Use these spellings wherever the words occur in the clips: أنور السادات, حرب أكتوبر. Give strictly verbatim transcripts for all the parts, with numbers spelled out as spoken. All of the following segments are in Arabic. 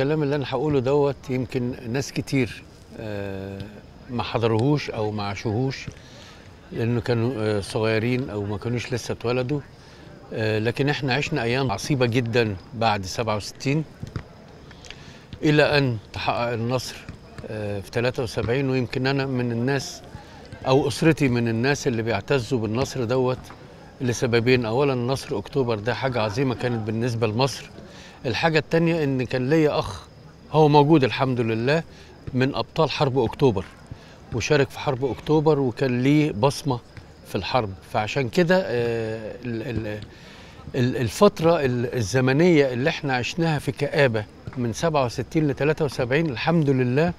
الكلام اللي انا هقوله دوت يمكن ناس كتير ما حضروهوش او ما عاشوهوش لانه كانوا صغيرين او ما كانوش لسه اتولدوا، لكن احنا عشنا ايام عصيبه جدا بعد سبعة وستين الى ان تحقق النصر في ثلاثة وسبعين. ويمكن انا من الناس او اسرتي من الناس اللي بيعتزوا بالنصر دوت لسببين. اولا نصر اكتوبر ده حاجه عظيمه كانت بالنسبه لمصر. الحاجه الثانيه ان كان ليا اخ هو موجود الحمد لله من ابطال حرب اكتوبر وشارك في حرب اكتوبر وكان ليه بصمه في الحرب، فعشان كده الفتره الزمنيه اللي احنا عشناها في كآبه من سبعة وستين ل ثلاثة وسبعين الحمد لله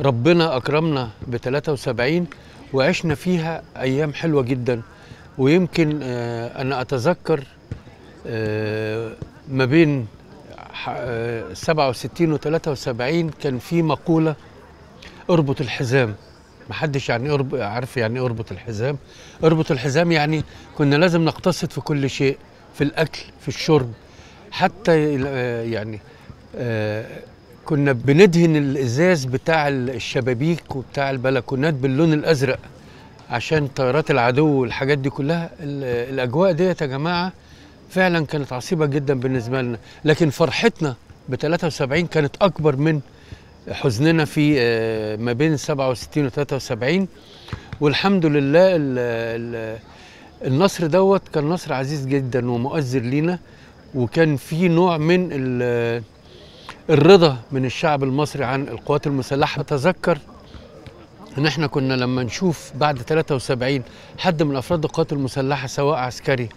ربنا اكرمنا ب ثلاثة وسبعين وعشنا فيها ايام حلوه جدا. ويمكن انا اتذكر ما بين سبعة وستين و ثلاثة وسبعين كان في مقوله اربط الحزام، محدش يعني عارف يعني ايه اربط الحزام. اربط الحزام يعني كنا لازم نقتصد في كل شيء، في الاكل، في الشرب، حتى يعني كنا بندهن الازاز بتاع الشبابيك وبتاع البلكونات باللون الازرق عشان طيارات العدو والحاجات دي كلها. الاجواء ديت يا جماعه فعلا كانت عصيبه جدا بالنسبه لنا، لكن فرحتنا ب ثلاثة وسبعين كانت اكبر من حزننا في ما بين سبعة وستين و ثلاثة وسبعين. والحمد لله النصر دوت كان نصر عزيز جدا ومؤثر لينا، وكان في نوع من الرضا من الشعب المصري عن القوات المسلحه. اتذكر ان احنا كنا لما نشوف بعد ثلاثة وسبعين حد من افراد القوات المسلحه سواء عسكري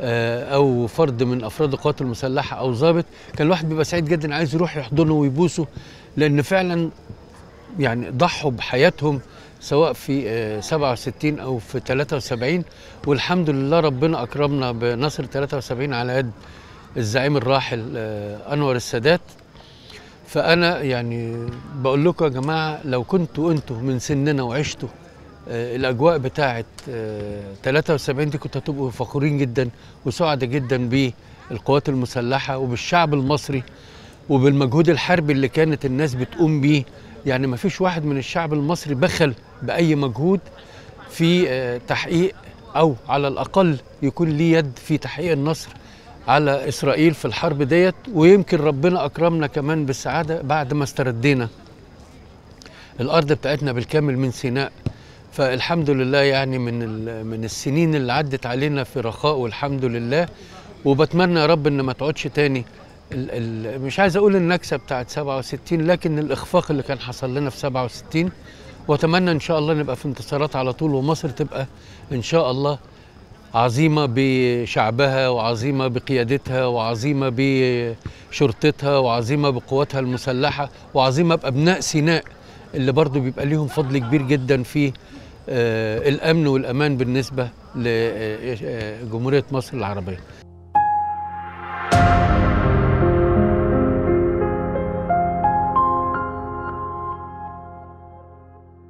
او فرد من افراد القوات المسلحه او ضابط كان الواحد بيبقى سعيد جدا عايز يروح يحضنه ويبوسه، لان فعلا يعني ضحوا بحياتهم سواء في سبعة وستين او في ثلاثة وسبعين. والحمد لله ربنا اكرمنا بنصر ثلاثة وسبعين على يد الزعيم الراحل انور السادات. فانا يعني بقول لكم يا جماعه لو كنتوا انتوا من سننا وعشتوا الاجواء بتاعه ثلاثة وسبعين دي كنتوا هتبقوا فخورين جدا وسعداء جدا بالقوات المسلحه وبالشعب المصري وبالمجهود الحربي اللي كانت الناس بتقوم بيه. يعني ما فيش واحد من الشعب المصري بخل باي مجهود في تحقيق او على الاقل يكون ليه يد في تحقيق النصر على إسرائيل في الحرب ديت. ويمكن ربنا أكرمنا كمان بالسعادة بعد ما استردينا الأرض بتاعتنا بالكامل من سيناء. فالحمد لله يعني من من السنين اللي عدت علينا في رخاء والحمد لله. وبتمنى يا رب إن ما تقعدش تاني ال ال مش عايز أقول النكسة بتاعت سبعة وستين لكن الإخفاق اللي كان حصل لنا في سبعة وستين. وأتمنى إن شاء الله نبقى في انتصارات على طول ومصر تبقى إن شاء الله عظيمة بشعبها وعظيمة بقيادتها وعظيمة بشرطتها وعظيمة بقواتها المسلحة وعظيمة بأبناء سيناء اللي برضو بيبقى ليهم فضل كبير جدا في الأمن والأمان بالنسبة لجمهورية مصر العربية.